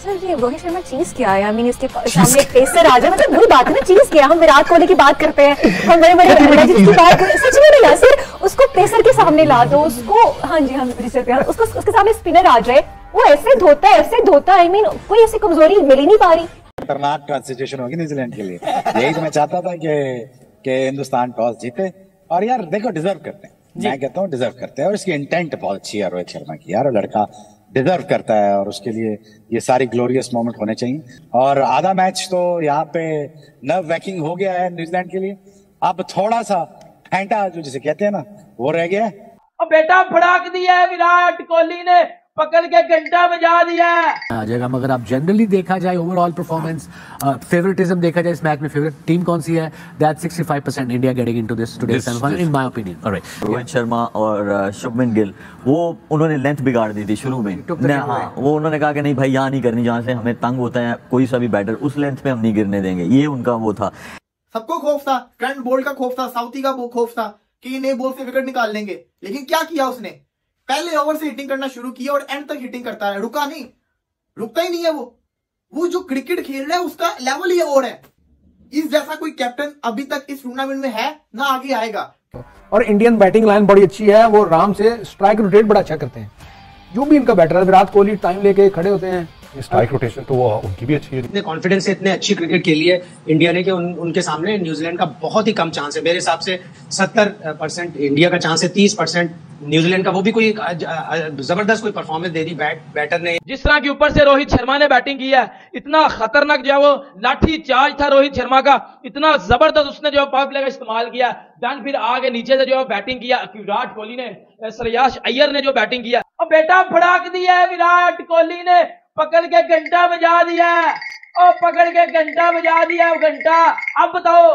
Sir ये रोहित शर्मा चीज क्या है? इसके सामने पेसर आ जाए, मतलब बुरी बात है ना। चीज क्या, हम विराट कोहली की बात करते हैं, हम बड़े-बड़े खिलाड़ियों की बात करते हैं, सच में नहीं सर। उसको पेसर के सामने ला दो, उसको हाँ जी हम पेसर पे उसको उसके सामने स्पिनर आ जाए, वो ऐसे धोता है। कोई ऐसी कमजोरी मिल ही नहीं पा रही। खतरनाक सिचुएशन होगी न्यूजीलैंड के लिए। यही तो मैं चाहता था कि हिंदुस्तान टॉस जीते। और यार देखो, डिजर्व करते हैं, मैं कहता हूँ डिजर्व करते हैं। और इसकी इंटेंट बहुत अच्छी है रोहित शर्मा की यार, लड़का डिजर्व करता है और उसके लिए ये सारी ग्लोरियस मोमेंट होने चाहिए। और आधा मैच तो यहाँ पे नर्व वैकिंग हो गया है न्यूजीलैंड के लिए। अब थोड़ा सा फेंटा जो जिसे कहते हैं ना, वो रह गया है। और बेटा फड़ाक दिया है, विराट कोहली ने पकड़ के घंटा बजा दिया है। आ जाएगा। मगर आप जनरली देखा जाए ओवरऑल परफॉर्मेंस, फेवरेटिज्म देखा जाए इस मैच में, फेवरेट टीम कौन सी है? That 65% India getting into this today semifinal in my opinion. Alright, Rohit Sharma और शुभमन गिल, वो उन्होंने लेंथ बिगाड़ दी थी शुरू में। वो उन्होंने कहा कि नहीं भाई यहाँ नहीं करनी, जहाँ से हमें तंग होता है कोई सा भी बैटर, उस लेंथ में हम नहीं गिरने देंगे। ये उनका वो था। सबको खौफ था, ट्रेंट बोल्ट का खौफ था, साउथी का खौफ था कि नए बॉल से विकेट निकाल लेंगे। लेकिन क्या किया उसने, पहले ओवर से हिटिंग करना शुरू किया और एंड तक हिटिंग करता है, रुकता ही नहीं है। वो जो क्रिकेट खेल रहा है उसका लेवल ही और है। इस जैसा कोई कैप्टन अभी तक इस टूर्नामेंट में है ना, आगे आएगा। और इंडियन बैटिंग लाइन बड़ी अच्छी है, वो राम से स्ट्राइक रोटेट बड़ा अच्छा करते हैं। जो भी इनका बैटर है, विराट कोहली टाइम लेके खड़े होते हैं, स्ट्राइक रोटेशन तो वो उनकी भी अच्छी है। इतने कॉन्फिडेंस से इतने अच्छी क्रिकेट खेली है इंडिया ने कि उनके सामने न्यूजीलैंड का बहुत ही कम चांस है। मेरे हिसाब से 70% इंडिया का चांस है, 30% न्यूजीलैंड का। वो भी कोई जबरदस्त कोई परफॉर्मेंस दे दी बैटर ने। जिस तरह की ऊपर से रोहित शर्मा ने बैटिंग की है, इतना खतरनाक जो है वो लाठी चार्ज था रोहित शर्मा का, इतना जबरदस्त उसने जो पावर प्ले का इस्तेमाल किया। देन फिर आगे नीचे से जो बैटिंग किया विराट कोहली ने, श्रेयस अय्यर ने जो बैटिंग किया, और बेटा फड़ाक दिया है विराट कोहली ने, पकड़ के घंटा बजा दिया है। और पकड़ के घंटा बजा दिया है, घंटा। अब बताओ,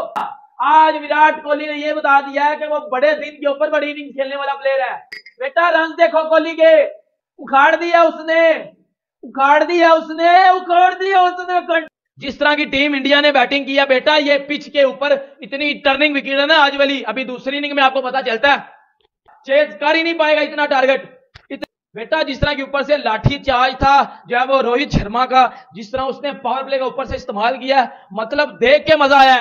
आज विराट कोहली ने ये बता दिया है कि वो बड़े दिन के ऊपर बड़ी इनिंग खेलने वाला प्लेयर है। बेटा रन देखो कोहली के, उखाड़ दिया उसने। जिस तरह की टीम इंडिया ने बैटिंग किया बेटा, ये पिच के ऊपर इतनी टर्निंग विकेट है ना आज वाली, अभी दूसरी इनिंग में आपको पता चलता है चेज कर ही नहीं पाएगा इतना टारगेट। बेटा जिस तरह के ऊपर से लाठी चार्ज था जो है वो रोहित शर्मा का, जिस तरह उसने पावर प्ले का ऊपर से इस्तेमाल किया, मतलब देख के मजा आया।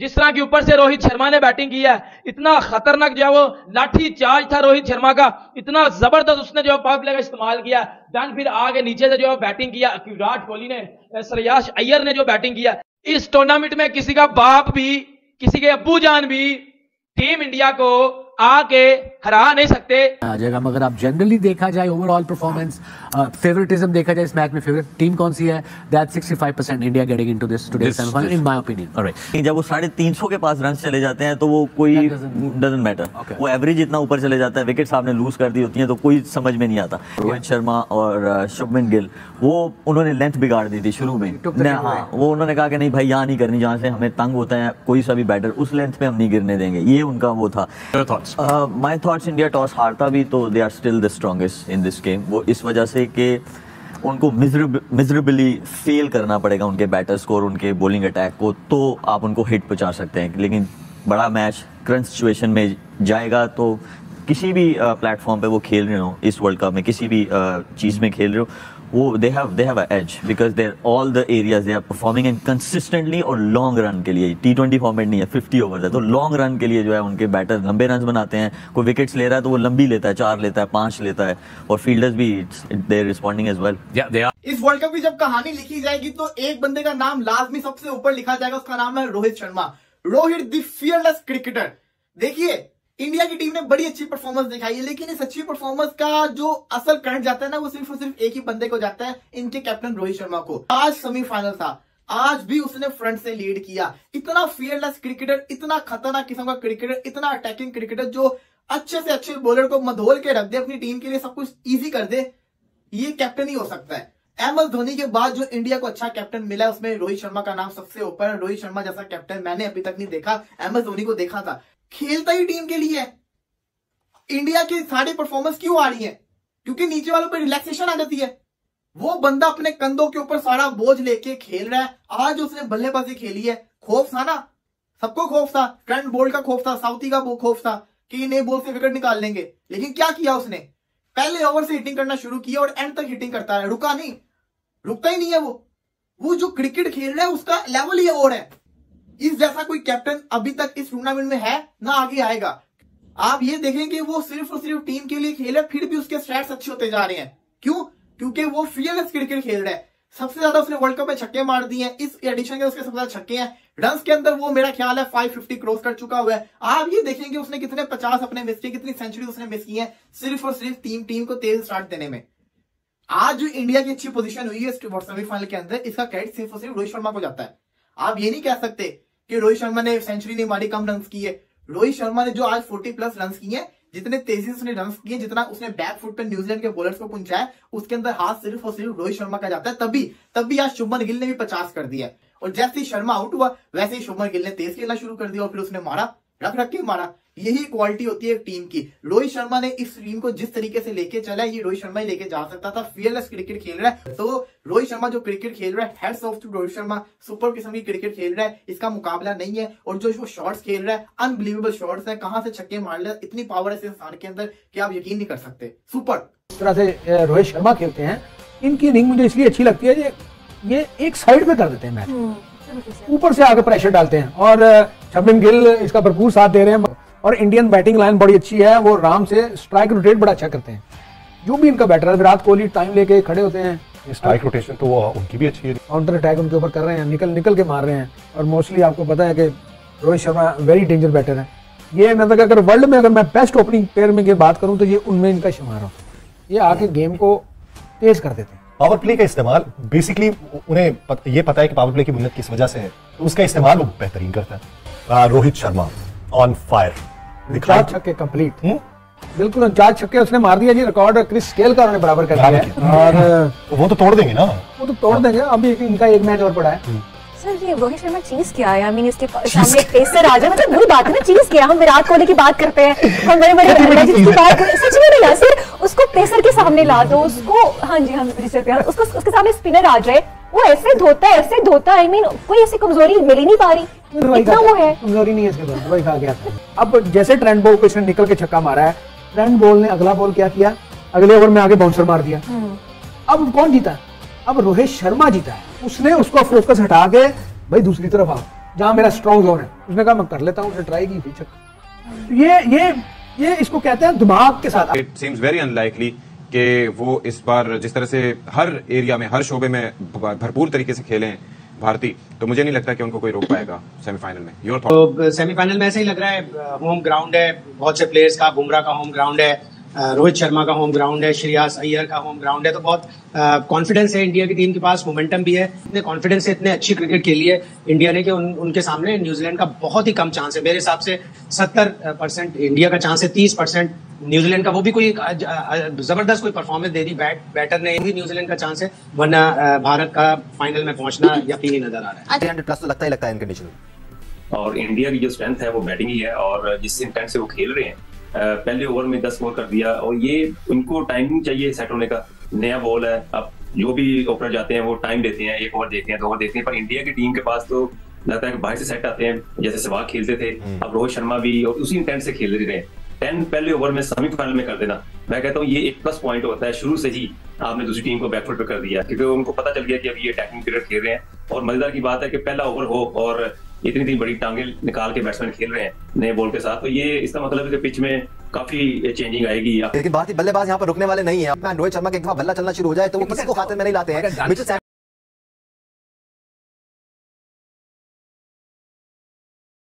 जिस तरह के ऊपर से रोहित शर्मा ने बैटिंग की है, इतना खतरनाक जो है वो लाठी चार्ज था रोहित शर्मा का, इतना जबरदस्त उसने जो पावर प्ले का इस्तेमाल किया। देन फिर आगे नीचे से जो बैटिंग किया विराट कोहली ने, श्रेयस अय्यर ने जो बैटिंग किया। इस टूर्नामेंट में किसी का बाप भी, किसी के अब्बू जान भी टीम इंडिया को आके हरा नहीं सकते। आ जाएगा। मगर आप जनरली देखा जाए ओवरऑल परफॉर्मेंस, फेवरेटिज्म देखा जाए इस मैच में, फेवरेट टीम कौन सी है? That 65% India getting into this today semifinal in my opinion. Alright, जब वो 350 के पास रन चले जाते हैं तो वो कोई डजंट मैटर, वो एवरेज इतना ऊपर चले जाता है, विकेट सामने लूज कर दी होती है तो कोई समझ में नहीं आता। रोहित शर्मा और शुभमन गिल, वो उन्होंने लेंथ बिगाड़ दी थी शुरू में। वो उन्होंने कहा कि नहीं भाई यहाँ नहीं करनी, जहाँ से हमें तंग होता है कोई सा भी बैटर, उस लेंथ में हम नहीं गिरने देंगे। ये उनका वो था। माय थॉट्स, इंडिया टॉस हारता भी तो they are still the strongest in this game. वो इस वजह से कि उनको मिजरेबली फेल करना पड़ेगा, उनके बैटर्स को और उनके बॉलिंग अटैक को, तो आप उनको हिट पहुंचा सकते हैं। लेकिन बड़ा मैच करंट सिचुएशन में जाएगा, तो किसी भी प्लेटफॉर्म पे वो खेल रहे हो, इस वर्ल्ड कप में किसी भी चीज़ में खेल रहे हो, वो they have an edge because they're all the areas they are performing and consistently। और long run के लिए T20 फॉर्मेट नहीं है, 50 ओवर है, तो long run के लिए जो है उनके बैटर लंबे रन बनाते हैं। कोई विकेट्स ले रहा है तो वो लंबी लेता है, 4 लेता है, 5 लेता है। और फील्डर्स भी they're responding as well। इस वर्ल्ड कप की जब कहानी लिखी जाएगी तो एक बंदे का नाम लाजमी सबसे ऊपर लिखा जाएगा, उसका नाम है Rohit Sharma. Rohit the fearless cricketer. देखिए इंडिया की टीम ने बड़ी अच्छी परफॉर्मेंस दिखाई है, लेकिन इस अच्छी परफॉर्मेंस का जो असल करंट जाता है ना, वो सिर्फ और सिर्फ एक ही बंदे को जाता है, इनके कैप्टन रोहित शर्मा को। आज सेमीफाइनल था, आज भी उसने फ्रंट से लीड किया। इतना फियरलेस क्रिकेटर, इतना खतरनाक किस्म का क्रिकेटर, इतना अटैकिंग क्रिकेटर जो अच्छे से अच्छे बॉलर को मधोल के रख दे, अपनी टीम के लिए सब कुछ ईजी कर दे, ये कैप्टन ही हो सकता है। एमएस धोनी के बाद जो इंडिया को अच्छा कैप्टन मिला है, उसमें रोहित शर्मा का नाम सबसे ऊपर है। रोहित शर्मा जैसा कैप्टन मैंने अभी तक नहीं देखा, एमएस धोनी को देखा था। खेलता ही टीम के लिए है। इंडिया की सारी परफॉर्मेंस क्यों आ रही है? क्योंकि नीचे वालों पे रिलैक्सेशन आ जाती है। वो बंदा अपने कंधों के ऊपर सारा बोझ लेके खेल रहा है। आज उसने बल्लेबाजी खेली है। खौफ था ना, सबको खौफ था, ट्रेंट बोल्ट का खौफ था, साउथी का खौफ था कि नए बॉल से विकेट निकाल लेंगे। लेकिन क्या किया उसने, पहले ओवर से हिटिंग करना शुरू किया और एंड तक हिटिंग करता है, रुका नहीं, रुकता ही नहीं है वो जो क्रिकेट खेल रहा है उसका लेवल ही और है। इस जैसा कोई कैप्टन अभी तक इस टूर्नामेंट में है ना आगे आएगा। आप ये देखें कि वो सिर्फ और सिर्फ टीम के लिए खेले फिर भी उसके स्टैट्स अच्छे होते जा रहे हैं। क्यों? क्योंकि वो फियरलेस क्रिकेट खेल रहा है। सबसे ज्यादा उसने वर्ल्ड कप में छक्के मार दिए हैं, इस एडिशन के उसके सबसे ज्यादा छक्के हैं। रन के अंदर वो मेरा ख्याल है 550 क्रॉस कर चुका हुआ है। आप ये देखेंगे उसने कितने 50 अपने मिस किए, कितनी सेंचुरी उसने मिस की है, सिर्फ और सिर्फ टीम को तेज स्टार्ट देने में। आज जो इंडिया की अच्छी पोजीशन हुई है सेमीफाइनल के अंदर, इसका क्रेडिट सिर्फ और सिर्फ रोहित शर्मा को जाता है। आप ये नहीं कह सकते कि रोहित शर्मा ने सेंचुरी नहीं मारी, कम रन किए। रोहित शर्मा ने जो आज 40+ रन किए, जितने तेजी से उसने रन किए, जितना उसने बैक फुट पर न्यूजीलैंड के बॉलर्स को पहुंचाया, उसके अंदर हाथ सिर्फ और सिर्फ रोहित शर्मा का जाता है। तभी आज शुभमन गिल ने भी 50 कर दिया। और जैसे ही शर्मा आउट हुआ वैसे ही शुभमन गिल ने तेज खेलना शुरू कर दिया और फिर उसने मारा, रख के मारा। यही क्वालिटी होती है टीम की। रोहित शर्मा ने इस टीम को जिस तरीके से लेके चला, ये रोहित शर्मा ही लेके जा सकता था। फियरलेस क्रिकेट खेल रहा है, तो रोहित शर्मा जो क्रिकेट खेल रहा है, heads off to Rohit Sharma, super किस्म की क्रिकेट खेल रहा है, इसका मुकाबला नहीं है। और जो वो शॉट्स खेल रहा है, अनबिलीवेबल शॉट्स है, कहां से छक्के मार रहा है, इतनी पावर है इस इंसान के अंदर कि आप यकीन नहीं कर सकते। सुपर तरह से रोहित शर्मा खेलते हैं। इनकी इनिंग मुझे इसलिए अच्छी लगती है, ये एक साइड पे कर देते हैं मैच, ऊपर से आगे प्रेशर डालते हैं। और शुभमन गिल इसका भरपूर साथ दे रहे हैं। और इंडियन बैटिंग लाइन बड़ी अच्छी है, वो आराम से स्ट्राइक रोटेट बड़ा अच्छा करते हैं। जो भी इनका बैटर है, विराट कोहली टाइम लेके खड़े होते हैं, स्ट्राइक रोटेशन तो वो उनकी भी अच्छी है। काउंटर अटैक उनके ऊपर कर रहे हैं, निकल के मार रहे हैं। और मोस्टली आपको पता है कि Rohit Sharma very danger batter है। ये मतलब अगर वर्ल्ड में अगर मैं बेस्ट ओपनिंग पेयर में बात करूँ तो ये उनमें इनका शुमार हो। ये आके गेम को तेज कर देते हैं। पावर प्ले का इस्तेमाल, बेसिकली उन्हें ये पता है कि पावर प्ले की बुनियाद किस वजह से है, तो उसका इस्तेमाल वो बेहतरीन करता है। रोहित शर्मा ऑन फायर, 4 छक्के कंप्लीट, बिल्कुल 4 छक्के उसने मार दिया जी। रिकॉर्ड क्रिस गेल का उन्होंने बराबर कर दिया है। और वो तो तोड़ देंगे ना, वो तो तोड़ देंगे। अभी इनका एक मैच और पड़ा है। सर, ये रोहित शर्मा चीज क्या है? इसके सामने पेसर आ जाए, मतलब बुरी बात है ना। चीज क्या? हम विराट कोहली की बात करते हैं, हम बड़े-बड़े की बात करते हैं, सच में ना। सर, उसको पेसर के सामने ला दो, उसको हाँ जी हम पेसर उसको उसके सामने स्पिनर आ जाए, वो ऐसे धोता है। कोई ऐसी कमजोरी मिल ही नहीं पा रही, इतना वो है, कमजोरी नहीं है इसके पास, वही खा गया। अब जैसे ट्रेंट बोल्ट इसने निकल के छक्का मारा है, ट्रेंट बोल्ट ने अगला बॉल क्या किया, अगले ओवर में आगे बाउंसर मार दिया। अब कौन जीता? अब रोहित शर्मा जीता है। उसने उसको फोकस हटा के, भाई दूसरी तरफ आओ जहां मेरा स्ट्रॉन्ग जोन है, उसने कहा मैं कर लेता हूं, ट्राई की बेशक। ये इसको कहते हैं दिमाग के साथ। इट सीम्स वेरी अनलाइकली कि वो इस बार जिस तरह से हर एरिया में, हर शोबे में भरपूर तरीके से खेले हैं भारतीय, तो मुझे नहीं लगता कि उनको कोई रोक पाएगा सेमीफाइनल में। Your thought? तो सेमीफाइनल में ऐसे ही लग रहा है, होम ग्राउंड है बहुत से प्लेयर्स का। बुमराह का होम ग्राउंड है, रोहित शर्मा का होम ग्राउंड है, श्रेयस अय्यर का होम ग्राउंड है, तो बहुत कॉन्फिडेंस है इंडिया की टीम के पास, मोमेंटम भी है। इतने कॉन्फिडेंस से इतने अच्छी क्रिकेट खेली है इंडिया ने कि उनके सामने न्यूजीलैंड का बहुत ही कम चांस है। मेरे हिसाब से 70% इंडिया का चांस है, 30% न्यूजीलैंड का। वो भी कोई जबरदस्त कोई परफॉर्मेंस दे दी बैटर ने, भी न्यूजीलैंड का चांस है, वरना भारत का फाइनल में पहुंचना यकीनी नजर आ रहा है। 100+ तो लगता ही लगता है इनके नीचे। और इंडिया की जो स्ट्रेंथ है वो बैटिंग ही है, और जिस इंटेंट से वो खेल रहे हैं, पहले ओवर में 10 बॉल कर दिया। और ये उनको टाइमिंग चाहिए सेट होने का, नया बॉल है, अब जो भी ओपनर जाते हैं वो टाइम देते हैं, 1 ओवर देते हैं, 2 ओवर देते हैं। पर इंडिया की टीम के पास तो लगता है कि बाहर से सेट आते हैं, जैसे सहवाग खेलते थे, अब रोहित शर्मा भी और उसी इंटेंट से खेल रहे हैं। 10 पहले ओवर में सेमीफाइनल में कर देना, मैं कहता हूँ ये एक प्लस पॉइंट होता है। शुरू से ही आपने दूसरी टीम को बैकफुट पे कर दिया, क्योंकि उनको पता चल गया कि अभी ये अटैकिंग क्रिकेट खेल रहे हैं। और मजेदार की बात है कि पहला ओवर हो और इतनी बड़ी टांगे निकाल के बैट्समैन खेल रहे हैं नए बॉल के साथ, तो ये इसका मतलब है कि पिच में काफी चेंजिंग आएगी। लेकिन बात ही बल्लेबाज यहाँ पर रुकने वाले नहीं है। रोहित शर्मा के एक बार बल्ला चलना शुरू हो जाए तो वो किसी को खाते में नहीं लाते हैं।